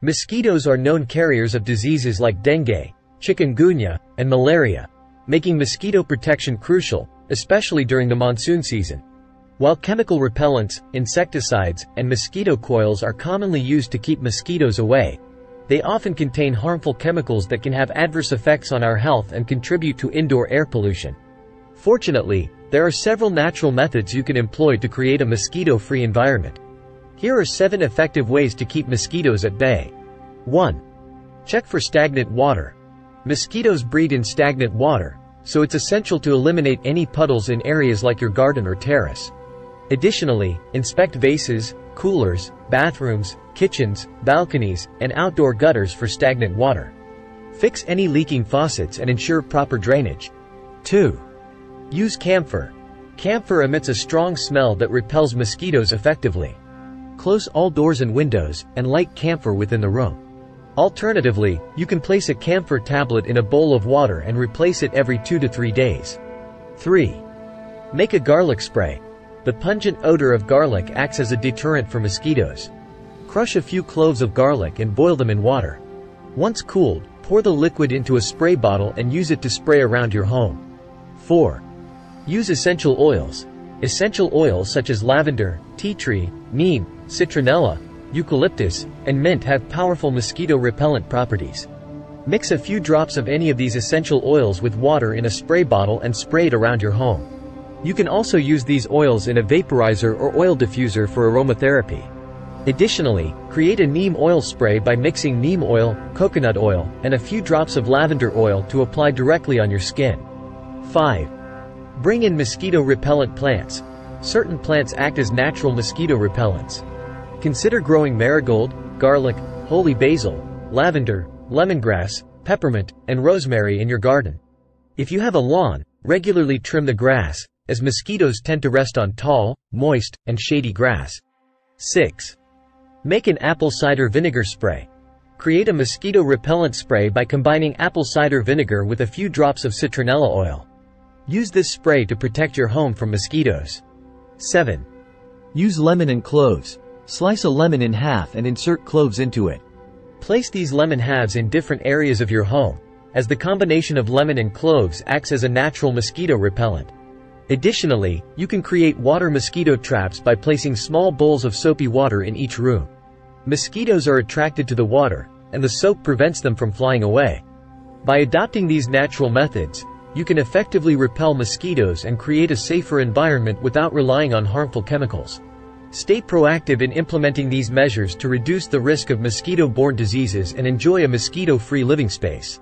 Mosquitoes are known carriers of diseases like dengue, chikungunya, and malaria, making mosquito protection crucial, especially during the monsoon season. While chemical repellents, insecticides, and mosquito coils are commonly used to keep mosquitoes away, they often contain harmful chemicals that can have adverse effects on our health and contribute to indoor air pollution. Fortunately, there are several natural methods you can employ to create a mosquito-free environment. Here are 7 effective ways to keep mosquitoes at bay. 1. Check for stagnant water. Mosquitoes breed in stagnant water, so it's essential to eliminate any puddles in areas like your garden or terrace. Additionally, inspect vases, coolers, bathrooms, kitchens, balconies, and outdoor gutters for stagnant water. Fix any leaking faucets and ensure proper drainage. 2. Use camphor. Camphor emits a strong smell that repels mosquitoes effectively. Close all doors and windows, and light camphor within the room. Alternatively, you can place a camphor tablet in a bowl of water and replace it every 2 to 3 days. 3. Make a garlic spray. The pungent odor of garlic acts as a deterrent for mosquitoes. Crush a few cloves of garlic and boil them in water. Once cooled, pour the liquid into a spray bottle and use it to spray around your home. 4. Use essential oils. Essential oils such as lavender, tea tree, neem, citronella, eucalyptus, and mint have powerful mosquito repellent properties. Mix a few drops of any of these essential oils with water in a spray bottle and spray it around your home. You can also use these oils in a vaporizer or oil diffuser for aromatherapy. Additionally, create a neem oil spray by mixing neem oil, coconut oil, and a few drops of lavender oil to apply directly on your skin. 5. Bring in mosquito repellent plants. Certain plants act as natural mosquito repellents. Consider growing marigold, garlic, holy basil, lavender, lemongrass, peppermint, and rosemary in your garden. If you have a lawn, regularly trim the grass, as mosquitoes tend to rest on tall, moist, and shady grass. 6. Make an apple cider vinegar spray. Create a mosquito repellent spray by combining apple cider vinegar with a few drops of citronella oil. Use this spray to protect your home from mosquitoes. 7. Use lemon and cloves. Slice a lemon in half and insert cloves into it. Place these lemon halves in different areas of your home, as the combination of lemon and cloves acts as a natural mosquito repellent. Additionally, you can create water mosquito traps by placing small bowls of soapy water in each room. Mosquitoes are attracted to the water, and the soap prevents them from flying away. By adopting these natural methods, you can effectively repel mosquitoes and create a safer environment without relying on harmful chemicals. Stay proactive in implementing these measures to reduce the risk of mosquito-borne diseases and enjoy a mosquito-free living space.